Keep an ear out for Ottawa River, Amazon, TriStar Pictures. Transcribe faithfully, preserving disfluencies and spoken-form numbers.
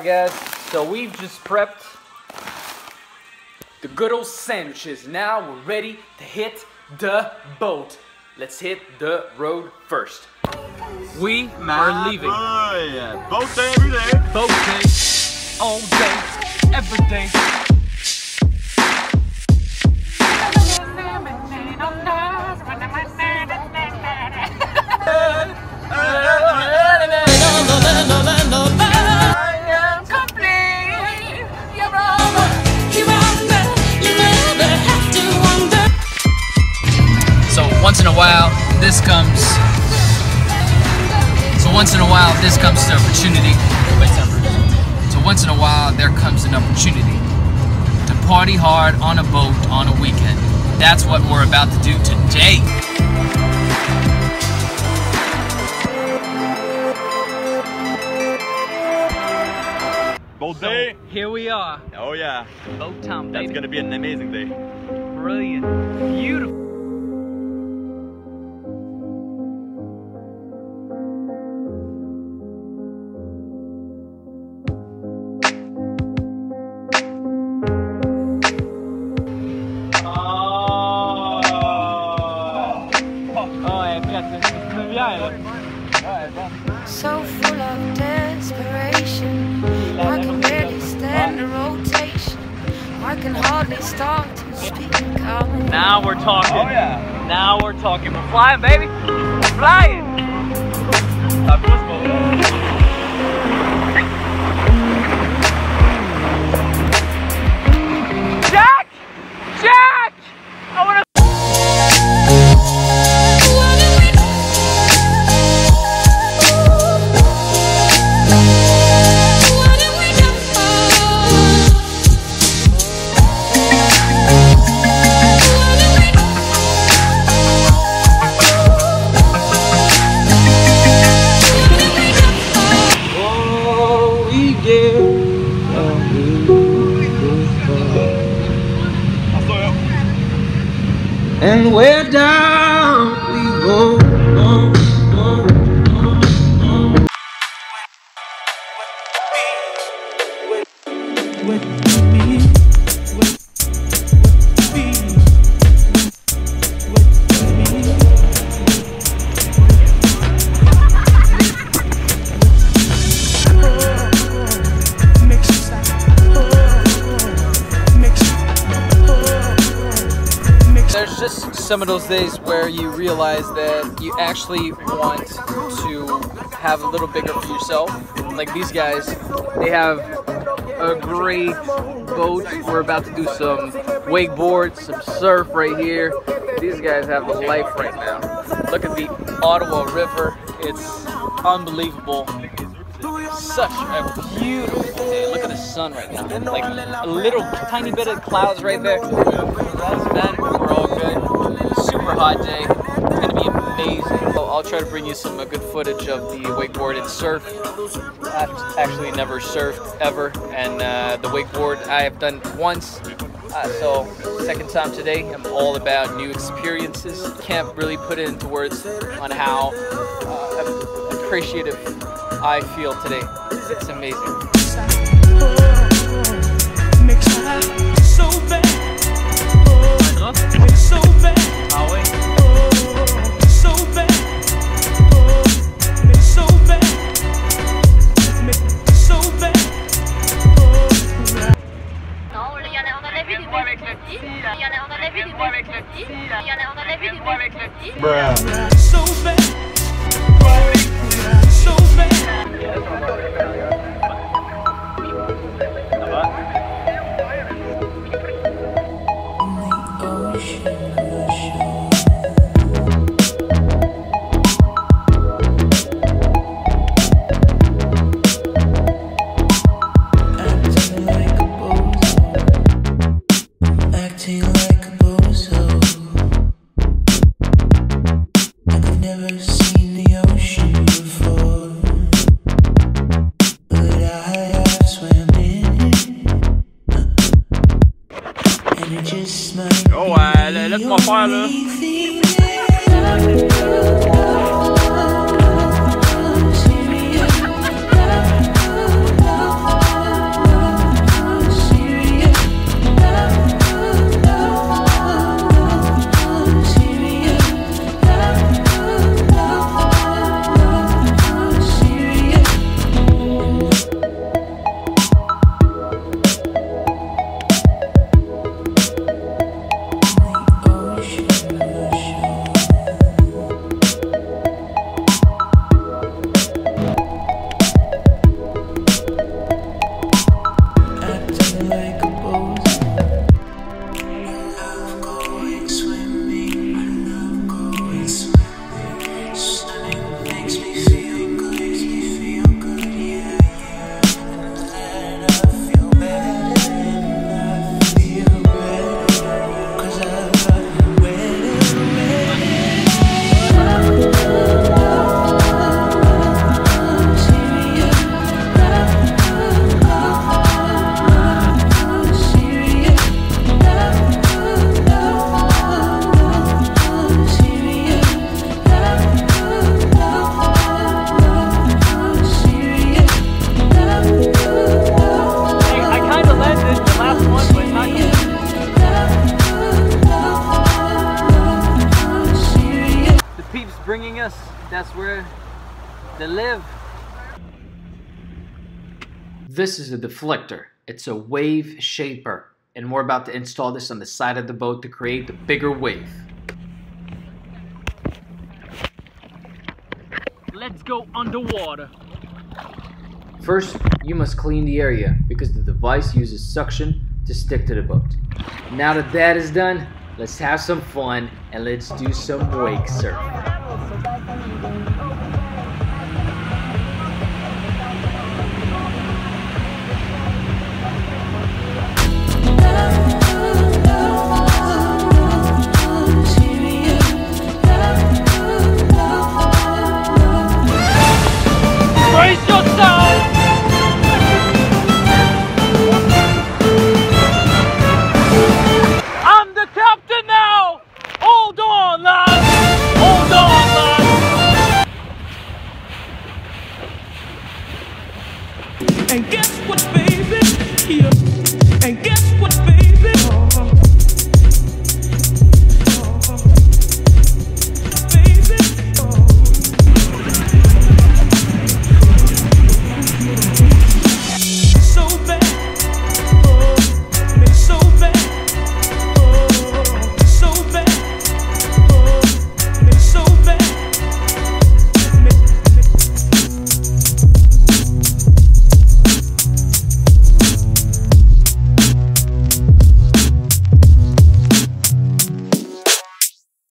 I guess. So we've just prepped the good old sandwiches. Now we're ready to hit the boat. Let's hit the road first. We are leaving. Oh, yeah. Boat day every day. Boat day, all day, every day. So once in a while, this comes. Once in a while, this comes to opportunity. So once in a while, there comes an opportunity to party hard on a boat on a weekend. That's what we're about to do today. Boat day. So here we are. Oh yeah. Boat time, baby. That's gonna be an amazing day. Brilliant. Beautiful. So full of desperation, I can barely stand the rotation. I can hardly start to speak. Now we're talking. Oh, yeah. Now we're talking. We're flying, baby. We're flying. Jack! Jack! I want to. And where down we go. Oh, oh, oh, oh. There's just some of those days where you realize that you actually want to have a little bigger for yourself. Like these guys, they have a great boat. We're about to do some wakeboard, some surf right here. These guys have a life right now. Look at the Ottawa River. It's unbelievable. Such a beautiful day. Look at the sun right now. Like a little tiny bit of clouds right there. Doesn't matter. We're all good. Super hot day. It's gonna be amazing. So I'll try to bring you some good footage of the wakeboard and surf. I've actually never surfed ever, and uh, the wakeboard I have done once. Uh, so second time today. I'm all about new experiences. Can't really put it into words on how uh, appreciative I feel today. It's amazing. So bad, so bad, always. Oh ouais, laisse-moi faire là. bringing us. That's where they live. This is a deflector. It's a wave shaper. And we're about to install this on the side of the boat to create the bigger wave. Let's go underwater. First, you must clean the area because the device uses suction to stick to the boat. Now that that is done, let's have some fun and let's do some wake surfing. And get